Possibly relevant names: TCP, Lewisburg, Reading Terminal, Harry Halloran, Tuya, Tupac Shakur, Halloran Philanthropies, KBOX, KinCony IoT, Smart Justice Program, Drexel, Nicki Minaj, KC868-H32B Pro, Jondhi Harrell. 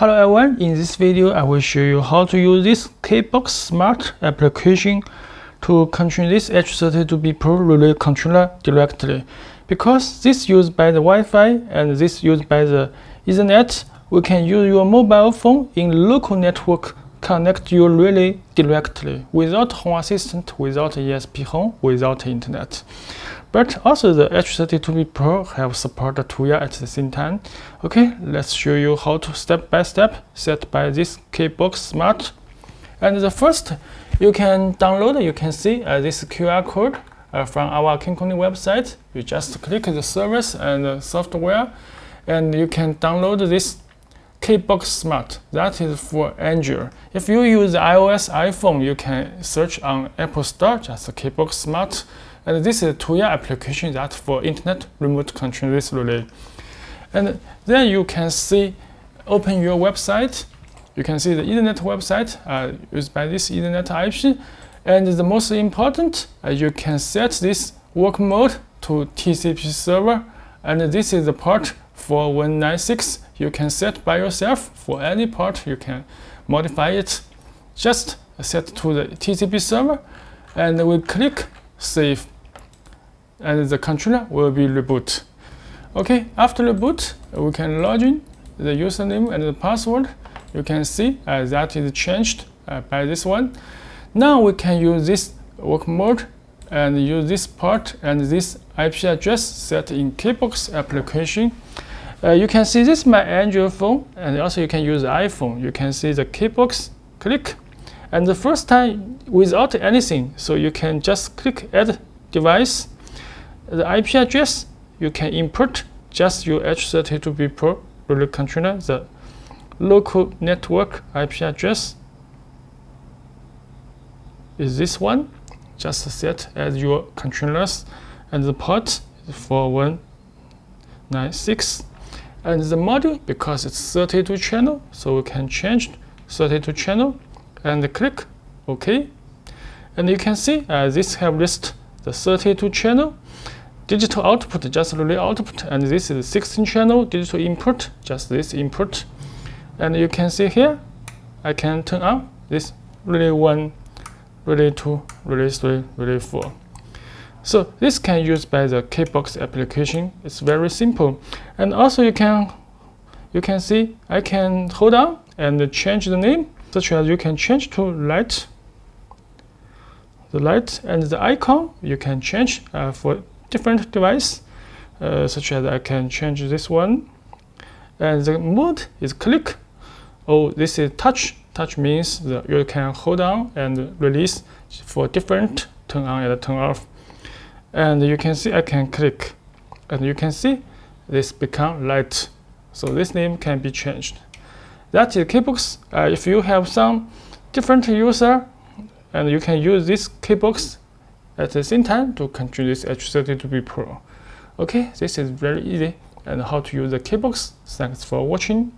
Hello everyone, in this video I will show you how to use this KBOX Smart application to control this H32B Pro relay controller directly. Because this used by the Wi-Fi and this used by the Ethernet, we can use your mobile phone in local network, connect your relay directly without home assistant, without ESP home, without internet. But also the H32B Pro have supported Tuya at the same time. Okay, let's show you how to step by step set by this KBOX Smart. And the first, you can download, you can see this QR code from our KinCony website. You just click the service and software, and you can download this KBOX Smart. That is for Android. If you use iOS iPhone, you can search on Apple Store, just KBOX Smart. And this is Tuya application that for internet remote control this relay. And then you can see, open your website. You can see the Ethernet website used by this Ethernet IP. And the most important, you can set this work mode to TCP server. And this is the port for 196. You can set by yourself for any port. You can modify it. Just set to the TCP server. And we click save, and the controller will be reboot. Okay, after reboot, we can log in the username and the password. You can see that is changed by this one. Now we can use this work mode and use this port and this IP address set in KBOX application. You can see this is my Android phone, and also you can use iPhone. You can see the KBOX, click. And the first time without anything, so you can just click add device. The IP address, you can input just your H32B Pro relay controller, the local network IP address is this one. Just set as your controllers, and the port is 4196. And the module, because it's 32 channel, so we can change 32 channel. And click OK, and you can see this have list the 32 channel digital output, just relay output, and this is 16 channel digital input, just this input. And you can see here I can turn on this relay 1, relay 2, relay 3, relay 4. So this can use by the KBOX application. It's very simple. And also you can see I can hold on and change the name, such as you can change to light, the light, and the icon you can change for different device, such as I can change this one. And the mode is click. Oh, this is touch. Touch means that you can hold on and release for different turn on and turn off. And you can see I can click, and you can see this become light. So this name can be changed. That is KBOX. If you have some different user, and you can use this KBOX at the same time to control this H32B Pro. Okay, this is very easy and how to use the KBOX. Thanks for watching.